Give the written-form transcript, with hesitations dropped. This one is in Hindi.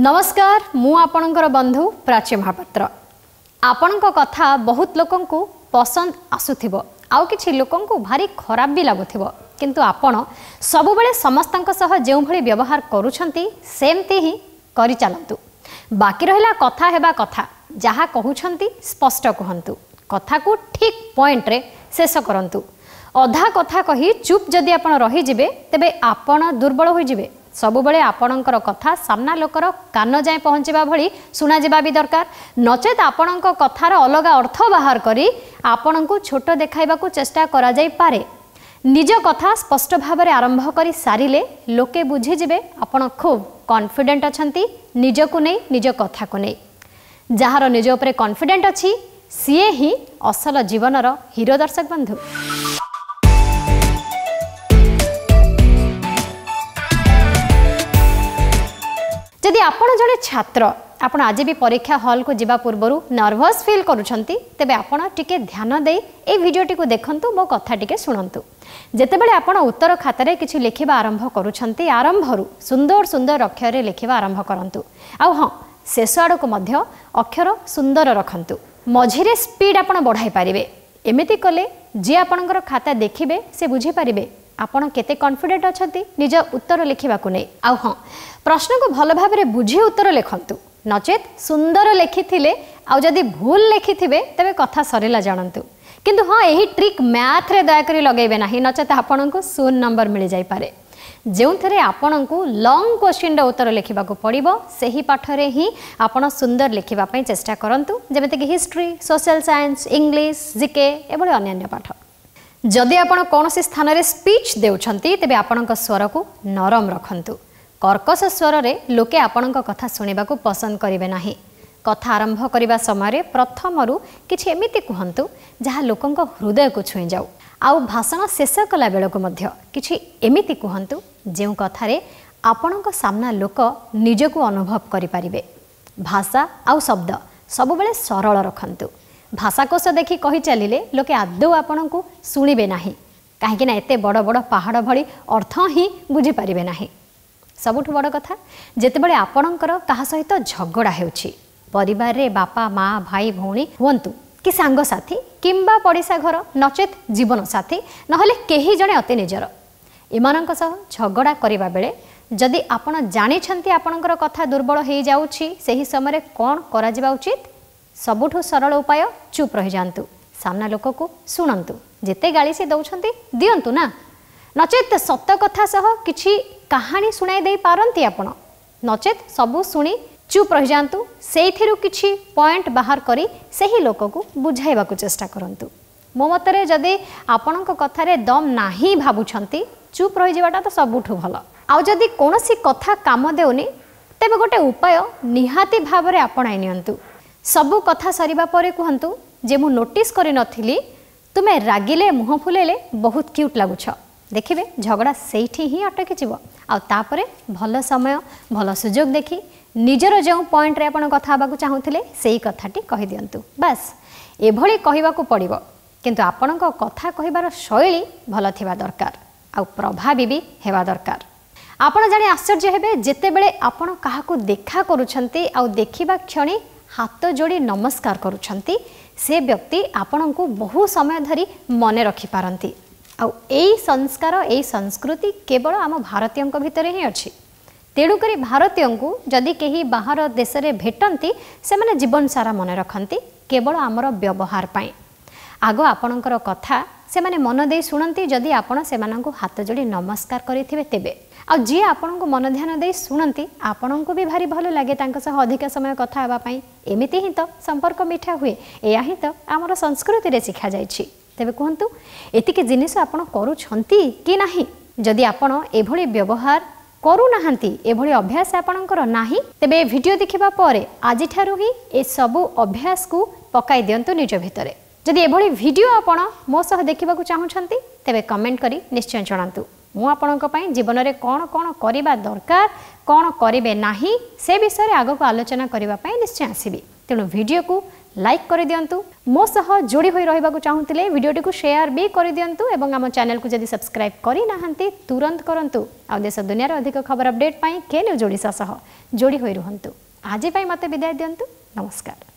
नमस्कार मु आपणकर बंधु प्राची महापात्र। आपण को कथा बहुत लोकं को पसंद आसुथिबो, आउ किछि लोकं को भारी खराब भी लागुथिबो, किंतु आपण सब बेले समस्तंक सह जेउ भली व्यवहार करूछंती सेमती ही करि चालंतु। बाकी रहला कथा हेबा कथा, जहा कहूछंती स्पष्ट कहंतु, कथा को ठीक पॉइंट रे शेष करंतु। अधा कथा कही चुप जदि आपण रहि जिबे तबे आपण दुर्बल होई जिबे। सबु बेले आपणकर कथा सामना लोकर कान जाए पहुँचवा भली सुना जावा भी दरकार, नचेत आपण कथार अलग अर्थ बाहर करी आपण को छोट देखाइबा को चेष्टा करा जाई पारे। निज कथा स्पष्ट भाव में आरंभ करी सारिले लोके बुझीजे आपण खूब कॉन्फिडेंट अछंती निज को नहीं, निज कथा को नहीं। जार निज उपरे कॉन्फिडेंट अछि सीए ही असल जीवनर हीरो। दर्शक बंधु, यदि आपण जड़े छात्र आपण आज भी परीक्षा हॉल को जीवा पूर्वरु नर्वस फील करुछंती तबे आपण टिके ध्यान देई ए भिडियोटी को देखंतु, मो कथा टिके सुनंतु। जेतेबेले आपण उत्तर खातारे किछि लिखिबा आरंभ करुछंती आरंभरु सुंदर सुंदर अक्षर रे लिखिबा आरंभ करंतु। आ हां, शेष आड़ को मध्य अक्षर सुंदर रखंतु, मझिरे स्पीड आपण बढ़ाई पारिबे। एमिति कले जे आपणकर खाता देखिबे से बुझी पारिबे आपण केते कॉन्फिडेंट अछंती निज उत्तर लिखिबा को नै। आ हां, प्रश्न को भल भाव में बुझी उत्तर लिखंतु, नचेत सुंदर लिखिथिले आउ जदि भूल लिखिथिबे तबे कथा सरेला जानंतु। किंतु हां, एही ट्रिक मैथ रे दया करी लगेबे नाही, नचेत आपण को 0 नंबर मिल जाई पारे। जेउ थरे आपण को लॉन्ग क्वेश्चन रे उत्तर लिखिबा को पड़िबो सेही पाठ रे ही आपण सुंदर लिखिबा पई चेष्टा करंतु, जेमेते कि history, social science, English, GK एबोले अन्य पाठ। जदि आपण कोनोसी स्थान रे स्पीच देउछंती तबे आपणक स्वर को नरम रखंतु। कर्कश स्वर रे लोके आपणक कथा सुनिबा को पसंद करिवे नाही। कथा आरंभ करिबा समय रे प्रथमरु किछि एमिति कहंतु जहा लोकंक हृदय को छुई जाऊ, आउ भाषण शेष कला बेल को मध्य किछि एमिति कहंतु जेउ कथा रे आपणक सामना लोक निजको अनुभव करि परिबे। भाषा आउ शब्द सब बेले सरल रखंतु। भाषाकोश देखि कही चलिले लोके आदौ आपणकु सुनिबे नाही, काहेकि ना एते बड़ बड़ पहाड़ भली अर्थ ही बुझी पारिबे नाही। सबुठ बड़ कथा, जेतेबेले आपणकर कहा सहित झगड़ा हेउछि, परिवार रे बापा माँ भाई भौणी हुंतु कि सांग साथी किंबा पड़िसा घर नचेत जीवन साथी नहले केही जणे अति निजर, एमानंक सह झगड़ा करिबा बेले जदि आपण जानिछंती आपणकर कथा दुर्बल हेइ जाउछि सेही समय कोन करा जिबा उचित। सबुठु सरल उपाय चुप रही जातु, सामना लोक को शुणु, जिते गाड़ी से दौरान दिंतु ना, नचेत सत कथा सह कि कहानी शुणाई दे पारती आपण, नचेत सबू शुणी चुप रही जातु, से कि पॉइंट बाहर करी सही लोक को बुझाइबा को चेष्टा करंतु। मो मतरे जदि आपण कथार दम नाही भाबुछंती चुप रही जावाटा तो सबुठु भल। आउ जदि कोनोसी कथा काम देउनी तेबे गोटे उपाय निहाती भाव में आपणाई नियंतु। सबू कथा सरिबा परे कहंतु जे मु नोटिस करि नथिली, तुमे रागिले मुह फुलेले बहुत क्यूट लागुछ। देखिबे झगड़ा सेठी ही अटकी जिवो, आ तापरे भल समय भल सुजोग देखि निजर जेउ पॉइंट रे आपण कथा बाकू चाहुथिले सेही कथाटी कहि दियंतु। बस एभली कहिबा को पड़िबो, किंतु आपण को कथा कहिबार शैली भल थिबा दरकार, आ प्रभावी भी हेबा दरकार। आपण जानि आश्चर्य हेबे जेतेबेले आपण काहाकू देखा करूछंती आ देखिबा क्षणी हाथ जोड़ी नमस्कार करुछंती से व्यक्ति आपण को बहु समय धरी मन रखी पारंती। आउ एई संस्कार एई संस्कृति केवल आम भारतीय भितर ही अछि। तेणुकरी भारतीय को जदि केही बाहर देश रे भेटंती से माने जीवन सारा मन रखंती केवल आमर व्यवहार पाए। आगो आपणकर कथा से माने मन दे सुनंती, जदि आपण से मानंकु हाथ जोड़ी नमस्कार करिथिबे तेबे। आ जी आपण को मन ध्यान दे सुनंती आपण को भी भारी भल लगे तांका सह अधिक समय कथा आबा पई। एमिति ही तो संपर्क मिठा हुए, एया ही तो आमर संस्कृति रे सिखा जाय छी। तबे कहंतु एतिके जिनिस आपण करूछंती कि नाही? जदि आपण एभली व्यवहार करू नाहंती, एभली अभ्यास आपणकर नाही, तबे वीडियो देखिबा परे आज ठारू ही ए सब अभ्यास को पकाई दियंतु निज भितरे। जदि एभली वीडियो आपण मो सह देखिबा को चाहुछंती तबे कमेंट करी निश्चय जणांतु। मु आपणक पई जीवन रे कोन कोन करिबा दरकार, कोन करिबे नाही से विषय रे आगो को आलोचना करिबा पई निश्चय आसीबी। तेणु वीडियो को लाइक कर दिंतु मो सह जोड़ी होई रहिबाकु चाहूतिले वीडियोटी को शेयर भी कर दिंतु एवं आम चैनल को जदि सब्सक्राइब करी नाहंती तुरंत करंतु आ देश दुनिया रो अधिक खबर अपडेट पाई के न्यूज ओडिसा सह जोड़ी होई रहंतु। आज पाई मते विदाय दिंतु। नमस्कार।